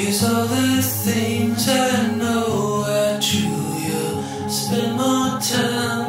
Here's all the things I know I drew you. Spend more time